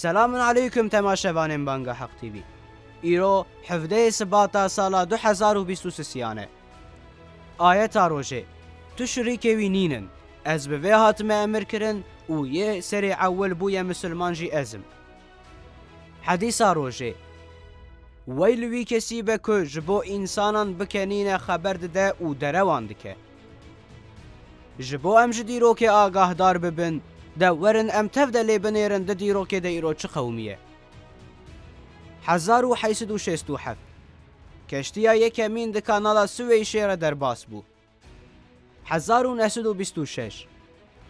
سلام عليكم تماشاوانين بانگا حق تي بي. ايرو حفده سباتا سالا 2023 سيانه. آيتا روشه تو شريكوي نينن از بوه هاتم امر کرن و يه سري اول بويا مسلمان جي ازم. حديثا روشه ويلوي كسي بكو جبو انسانان بكنين خبر ده و دروان دكه. جبو ام جديرو كي آگاه دار ببن دا ورن ام تفده لي بنيرن دا ديرو كي دا ايرو چه قوميه. 1667 کشتیا یکمین د کانالا سویشی را درباس بو. 1926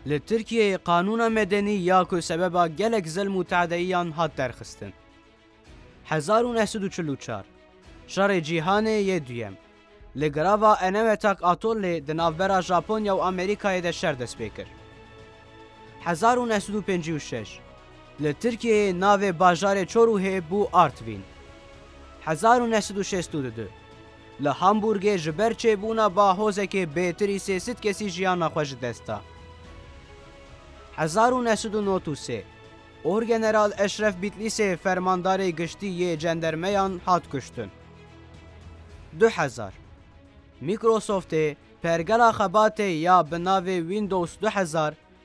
ل ترکیه قانون مدنی یاکو سببا گلک ظلم و تعدیان هات درخستن. 1944 شر جیهانی یدویم ل گراوا انمتاک آتول د ناوبرا ژاپونیا و امریکای د شر دست بکر. 1956 ل ترکیه ناو بازار چوروه بو آرتوین. 1962 ل هامبورگ جبر چه بونا با هوزه که بهتری سیست کسی جیان خوش دستا. 1993 اور جنرال اشرف بیتلیس فرماندار گشتی ی جندرمیان هات کشتن. 2000 میکروسافت پرگلا خبات یا بناو ویندوز 2000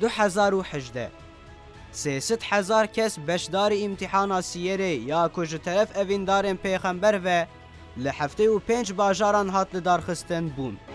2018 3,000 کس بشدار امتحان سیره یا کج طرف اویندارن پیغمبر و لحفته و 5 باجاران هات لدارخستن بون.